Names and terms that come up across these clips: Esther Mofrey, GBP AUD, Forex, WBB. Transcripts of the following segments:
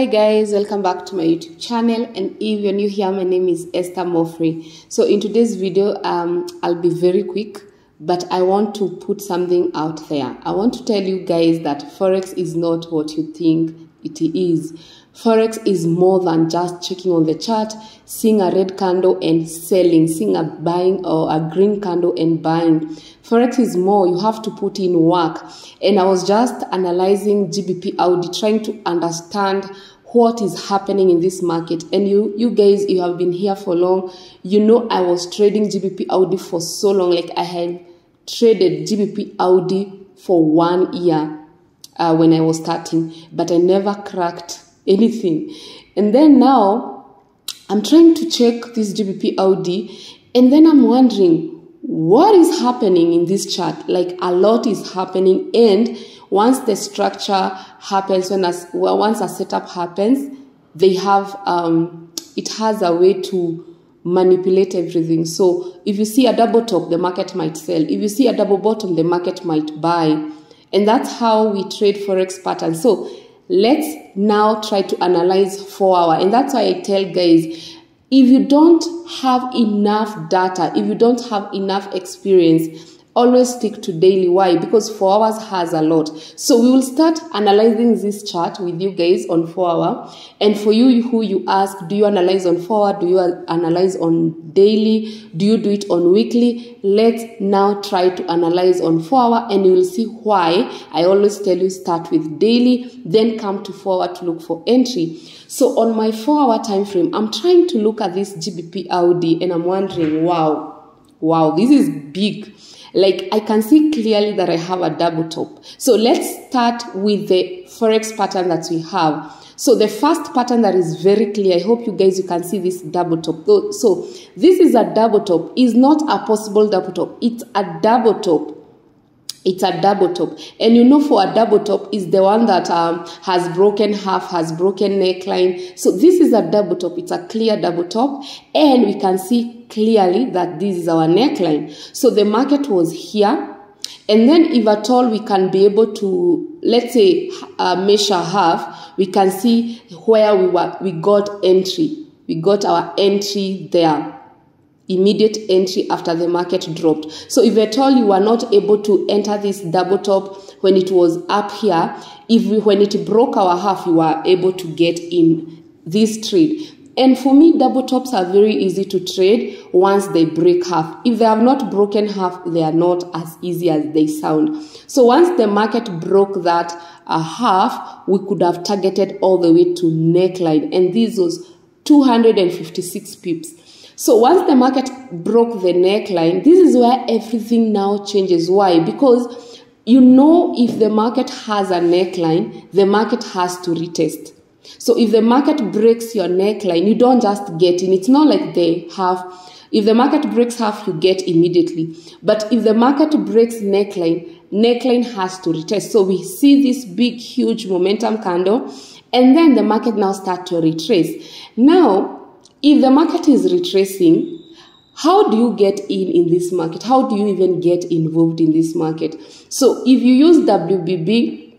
Hi guys, welcome back to my YouTube channel, and if you're new here, my name is Esther Mofrey. So in today's video, I'll be very quick, but I want to put something out there. I want to tell you guys that Forex is not what you think it is. Forex is more than just checking on the chart, seeing a red candle and selling, seeing a buying or a green candle and buying. Forex is more. You have to put in work. And I was just analyzing GBP AUD, trying to understand what is happening in this market. And you guys, you have been here for long. You know I was trading GBP AUD for so long. Like I had traded GBP AUD for 1 year when I was starting, but I never cracked anything. And then now I'm trying to check this GBP AUD, and then I'm wondering what is happening in this chart. Like a lot is happening, and once the structure happens, once a setup happens, they have it has a way to manipulate everything. So if you see a double top, the market might sell. If you see a double bottom, the market might buy. And that's how we trade Forex patterns. So let's now try to analyze 4 hour. And that's why I tell guys, if you don't have enough data, if you don't have enough experience, always stick to daily. Why? Because 4 hours has a lot. So we will start analyzing this chart with you guys on 4 hour. And for you who you ask, do you analyze on 4 hour? Do you analyze on daily? Do you do it on weekly? Let's now try to analyze on 4 hour, and you will see why I always tell you start with daily, then come to 4 hour to look for entry. So on my 4 hour time frame, I'm trying to look at this GBP AUD, and I'm wondering, wow, this is big. Like I can see clearly that I have a double top. So let's start with the Forex pattern that we have. So the first pattern that is very clear, I hope you guys you can see this double top. So this is a double top. It's not a possible double top. It's a double top. It's a double top. And you know, for a double top is the one that has broken half, has broken neckline. So this is a double top. It's a clear double top. And we can see clearly that this is our neckline. So the market was here. And then if at all we can be able to, let's say, measure half, we can see where we got entry. We got our entry there. Immediate entry after the market dropped. So if at all you were not able to enter this double top when it was up here, when it broke our half, you were able to get in this trade. And for me, double tops are very easy to trade once they break half. If they have not broken half, they are not as easy as they sound. So once the market broke that half, we could have targeted all the way to neckline. And this was 256 pips. So once the market broke the neckline, this is where everything now changes. Why? Because you know if the market has a neckline, the market has to retest. So if the market breaks your neckline, you don't just get in. It's not like they have. If the market breaks half, you get immediately. But if the market breaks neckline, neckline has to retest. So we see this big, huge momentum candle, and then the market now starts to retrace. Now, if the market is retracing, how do you get in this market? How do you even get involved in this market? So if you use WBB,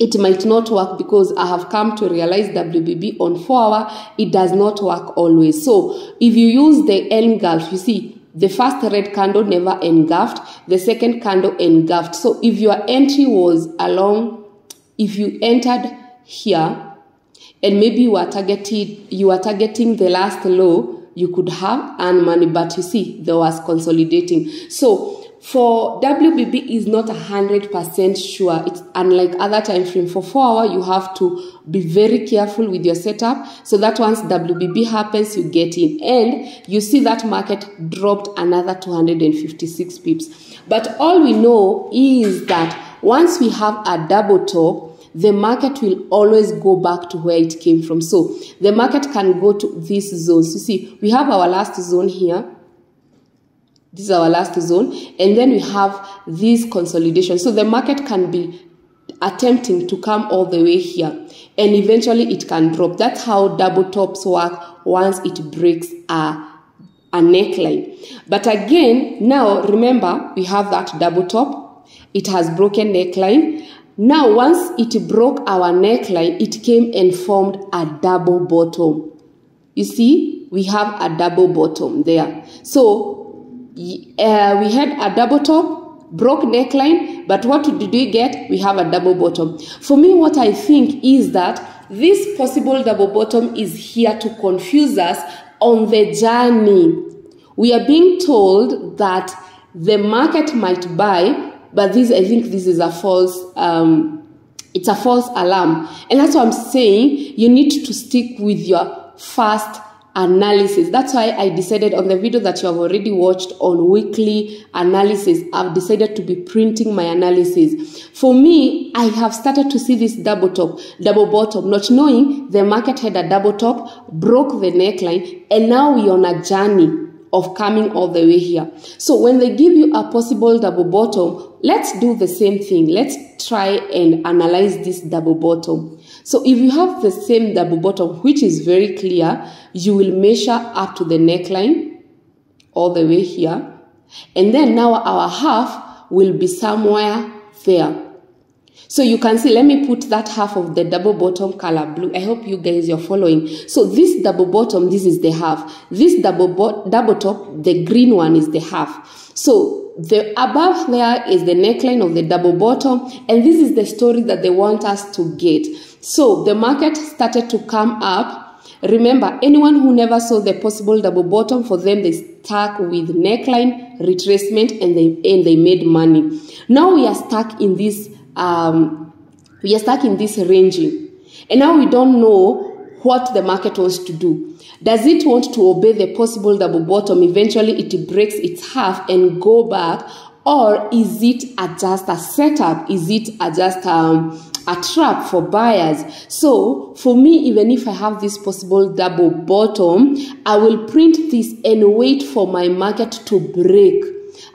it might not work, because I have come to realize WBB on 4 hour, it does not work always. So if you use the engulf, you see the first red candle never engulfed, the second candle engulfed. So if your entry was along, if you entered here, and maybe you are targeting the last low, you could have earned money, but you see there was consolidating. So for WBB is not 100% sure. It's unlike other time frame. For 4 hour, you have to be very careful with your setup, so that once WBB happens, you get in. And you see that market dropped another 256 pips. But all we know is that once we have a double top, the market will always go back to where it came from. So the market can go to these zones. You see, we have our last zone here. This is our last zone. And then we have this consolidation. So the market can be attempting to come all the way here, and eventually it can drop. That's how double tops work once it breaks a neckline. But again, now remember, we have that double top. It has broken neckline. Now, once it broke our neckline, it came and formed a double bottom. You see, we have a double bottom there. So, we had a double top, broke neckline, but what did we get? We have a double bottom. For me, what I think is that this possible double bottom is here to confuse us on the journey. We are being told that the market might buy, but this, I think this is a false, it's a false alarm. And that's what I'm saying, you need to stick with your first analysis. That's why I decided on the video that you have already watched on weekly analysis, I've decided to be printing my analysis. For me, I have started to see this double bottom, not knowing the market had a double top, broke the neckline, and now we're on a journey of coming all the way here. So when they give you a possible double bottom, let's do the same thing. Let's try and analyze this double bottom. So if you have the same double bottom, which is very clear, you will measure up to the neckline all the way here. And then now our half will be somewhere there. So you can see, let me put that half of the double bottom color blue. I hope you guys are following. So this double bottom, this is the half. This double top, the green one is the half. So the above there is the neckline of the double bottom. And this is the story that they want us to get. So the market started to come up. Remember, anyone who never saw the possible double bottom, for them, they stuck with neckline, retracement, and they made money. Now we are stuck in this ranging, and now we don't know what the market wants to do. Does it want to obey the possible double bottom? Eventually it breaks its half and go back, or is it just a setup? Is it just a trap for buyers? So for me, even if I have this possible double bottom, I will print this and wait for my market to break.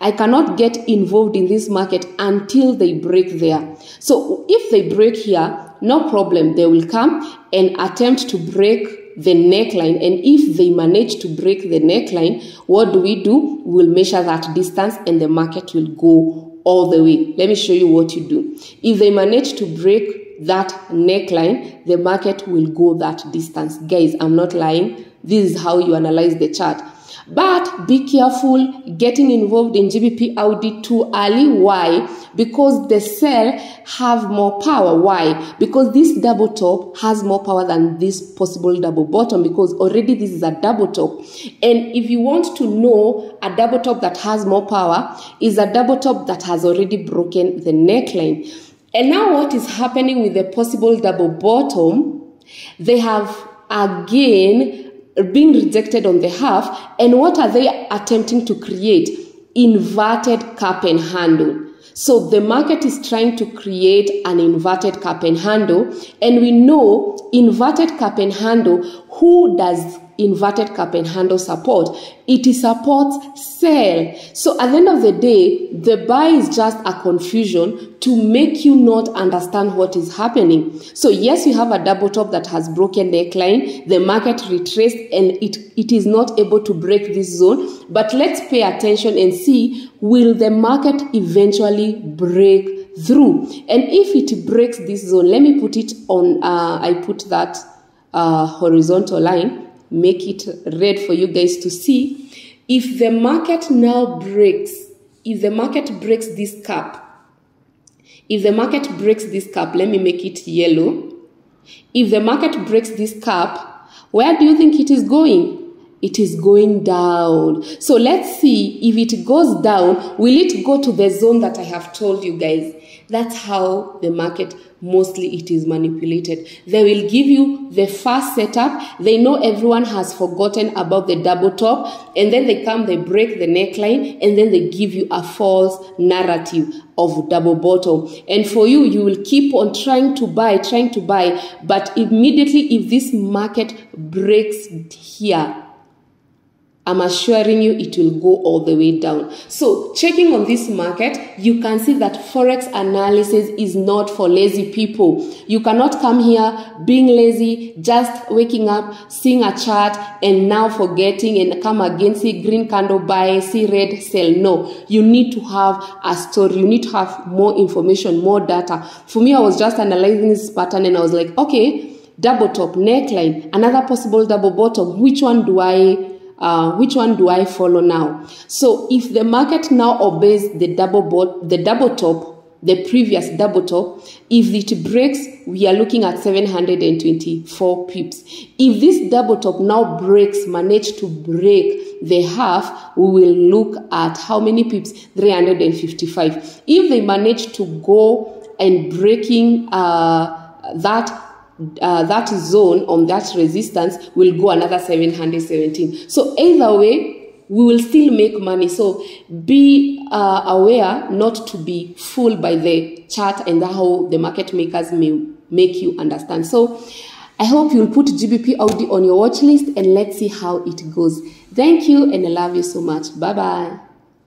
I cannot get involved in this market until they break there. So if they break here, no problem. They will come and attempt to break the neckline. And if they manage to break the neckline, what do? We'll measure that distance and the market will go all the way. Let me show you what you do. If they manage to break that neckline, the market will go that distance. Guys, I'm not lying. This is how you analyze the chart. But be careful getting involved in GBP AUD too early. Why? Because the sell have more power. Why? Because this double top has more power than this possible double bottom, because already this is a double top. And if you want to know a double top that has more power, is a double top that has already broken the neckline. And now what is happening with the possible double bottom, they have again being rejected on the half, and what are they attempting to create? Inverted cup and handle. So the market is trying to create an inverted cup and handle, and we know inverted cup and handle, who does inverted cup and handle support? It supports sell. So at the end of the day, the buy is just a confusion to make you not understand what is happening. So yes, you have a double top that has broken neckline, the market retraced, and it is not able to break this zone. But let's pay attention and see, will the market eventually break through? And if it breaks this zone, let me put it on, I put that horizontal line, make it red for you guys to see. If the market now breaks, if the market breaks this cup, if the market breaks this cup, let me make it yellow. If the market breaks this cup, where do you think it is going? It is going down. So let's see, if it goes down, will it go to the zone that I have told you guys? That's how the market mostly it is manipulated. They will give you the first setup. They know everyone has forgotten about the double top, and then they come, they break the neckline, and then they give you a false narrative of double bottom. And for you, you will keep on trying to buy, but immediately if this market breaks here, I'm assuring you it will go all the way down. So checking on this market, you can see that Forex analysis is not for lazy people. You cannot come here being lazy, just waking up, seeing a chart and now forgetting and come again, see green candle buy, see red sell. No, you need to have a story. You need to have more information, more data. For me, I was just analyzing this pattern and I was like, okay, double top, neckline, another possible double bottom. Which one do I follow now? So if the market now obeys the double top, the previous double top, if it breaks, we are looking at 724 pips. If this double top now breaks, manage to break the half, we will look at how many pips? 355. If they manage to go and breaking that zone on that resistance, will go another 717. So either way, we will still make money. So be aware not to be fooled by the chart and how the market makers may make you understand. So I hope you'll put GBP AUD on your watch list and let's see how it goes. Thank you and I love you so much. Bye bye.